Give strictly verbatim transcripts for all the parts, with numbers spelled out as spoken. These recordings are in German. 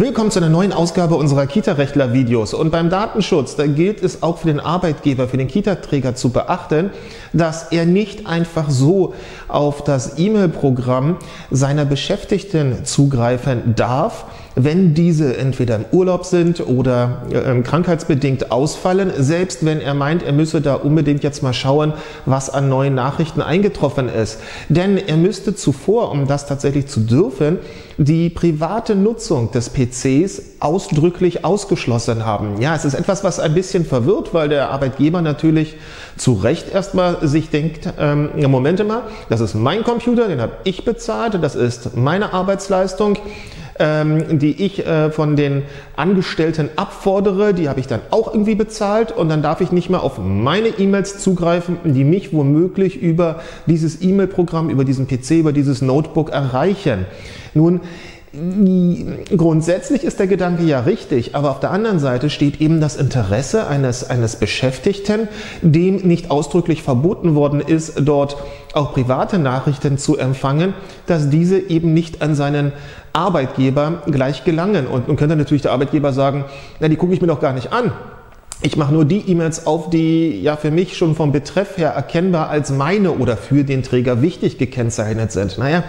Willkommen zu einer neuen Ausgabe unserer Kita-Rechtler-Videos. Und beim Datenschutz, da gilt es auch für den Arbeitgeber, für den Kita-Träger zu beachten, dass er nicht einfach so auf das E-Mail-Programm seiner Beschäftigten zugreifen darf, wenn diese entweder im Urlaub sind oder äh, krankheitsbedingt ausfallen, selbst wenn er meint, er müsse da unbedingt jetzt mal schauen, was an neuen Nachrichten eingetroffen ist. Denn er müsste zuvor, um das tatsächlich zu dürfen, die private Nutzung des P Cs ausdrücklich ausgeschlossen haben. Ja, es ist etwas, was ein bisschen verwirrt, weil der Arbeitgeber natürlich zu Recht erstmal sich denkt, ähm, Moment mal, das ist mein Computer, den habe ich bezahlt, das ist meine Arbeitsleistung, die ich von den Angestellten abfordere, die habe ich dann auch irgendwie bezahlt und dann darf ich nicht mehr auf meine E-Mails zugreifen, die mich womöglich über dieses E-Mail-Programm, über diesen P C, über dieses Notebook erreichen. Nun, grundsätzlich ist der Gedanke ja richtig, aber auf der anderen Seite steht eben das Interesse eines, eines Beschäftigten, dem nicht ausdrücklich verboten worden ist, dort auch private Nachrichten zu empfangen, dass diese eben nicht an seinen Arbeitgeber gleich gelangen. Und nun könnte natürlich der Arbeitgeber sagen, na, die gucke ich mir doch gar nicht an. Ich mache nur die E-Mails auf, die ja für mich schon vom Betreff her erkennbar als meine oder für den Träger wichtig gekennzeichnet sind. Naja,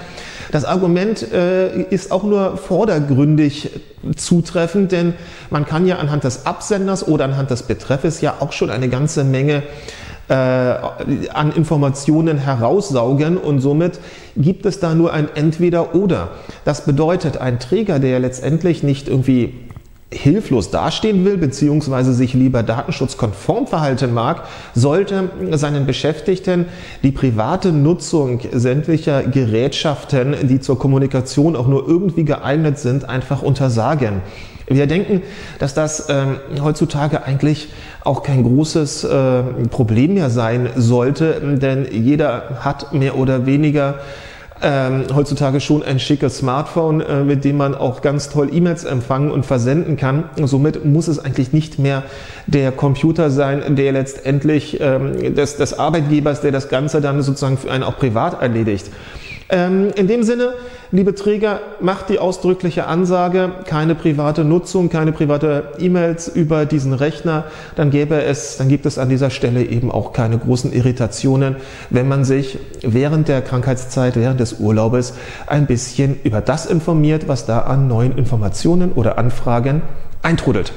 das Argument äh, ist auch nur vordergründig zutreffend, denn man kann ja anhand des Absenders oder anhand des Betreffes ja auch schon eine ganze Menge äh, an Informationen heraussaugen und somit gibt es da nur ein Entweder-Oder. Das bedeutet, ein Träger, der ja letztendlich nicht irgendwie hilflos dastehen will, beziehungsweise sich lieber datenschutzkonform verhalten mag, sollte seinen Beschäftigten die private Nutzung sämtlicher Gerätschaften, die zur Kommunikation auch nur irgendwie geeignet sind, einfach untersagen. Wir denken, dass das ähm, heutzutage eigentlich auch kein großes äh, Problem mehr sein sollte, denn jeder hat mehr oder weniger Ähm, heutzutage schon ein schickes Smartphone, äh, mit dem man auch ganz toll E-Mails empfangen und versenden kann. Somit muss es eigentlich nicht mehr der Computer sein, der letztendlich ähm, des, des Arbeitgebers, der das Ganze dann sozusagen für einen auch privat erledigt. Ähm, in dem Sinne, liebe Träger, macht die ausdrückliche Ansage, keine private Nutzung, keine private E-Mails über diesen Rechner, dann gäbe es, dann gibt es an dieser Stelle eben auch keine großen Irritationen, wenn man sich während der Krankheitszeit, während des Urlaubes ein bisschen über das informiert, was da an neuen Informationen oder Anfragen eintrudelt.